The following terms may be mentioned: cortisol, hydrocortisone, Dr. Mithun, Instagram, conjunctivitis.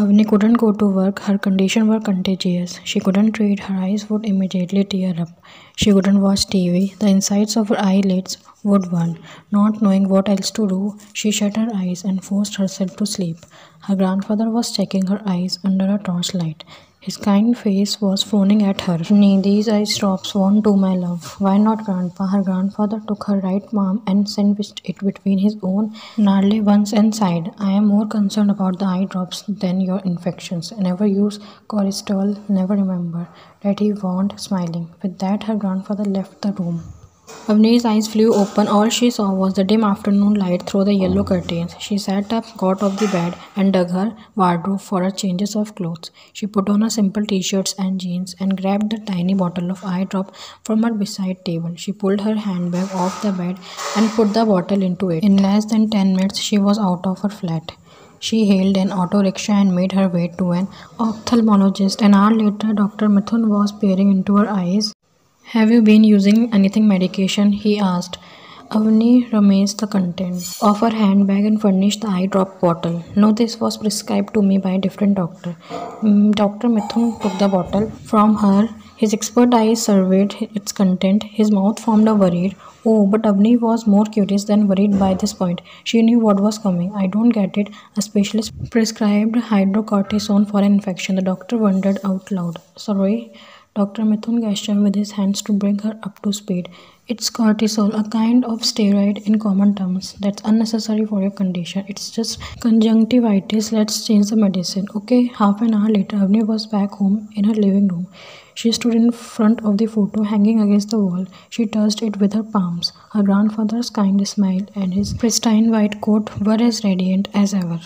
Avni couldn't go to work. Her condition were contagious. She couldn't treat. Her eyes would immediately tear up. She couldn't watch TV. The insides of her eyelids would burn. Not knowing what else to do, she shut her eyes and forced herself to sleep. Her grandfather was checking her eyes under a torchlight. His kind face was frowning at her. "Nee, these eye drops won't do, my love." "Why not, Grandpa?" Her grandfather took her right palm and sandwiched it between his own gnarly ones and sighed. "I am more concerned about the eye drops than your infections. Never use cortisol, never remember," Daddy warned, smiling. With that, her grandfather left the room. Avni's eyes flew open. All she saw was the dim afternoon light through the yellow curtains. She sat up, got off the bed, and dug her wardrobe for her changes of clothes. She put on a simple t-shirts and jeans and grabbed the tiny bottle of eye drop from her beside table. She pulled her handbag off the bed and put the bottle into it. In less than 10 minutes, she was out of her flat. She hailed an auto rickshaw and made her way to an ophthalmologist. An hour later, Dr. Mithun was peering into her eyes. "Have you been using anything medication?" he asked. Avni rummaged the contents of her handbag and furnished the eye drop bottle. "No, this was prescribed to me by a different doctor." Dr. Mithun took the bottle from her. His expert eyes surveyed its content. His mouth formed a worried "oh," but Avni was more curious than worried by this point. She knew what was coming. "I don't get it. A specialist prescribed hydrocortisone for an infection," the doctor wondered out loud. "Sorry?" Dr. Mithun gestured with his hands to bring her up to speed. "It's cortisol, a kind of steroid in common terms that's unnecessary for your condition. It's just conjunctivitis. Let's change the medicine, okay?" Half an hour later, Avni was back home in her living room. She stood in front of the photo hanging against the wall. She touched it with her palms. Her grandfather's kind smile and his pristine white coat were as radiant as ever.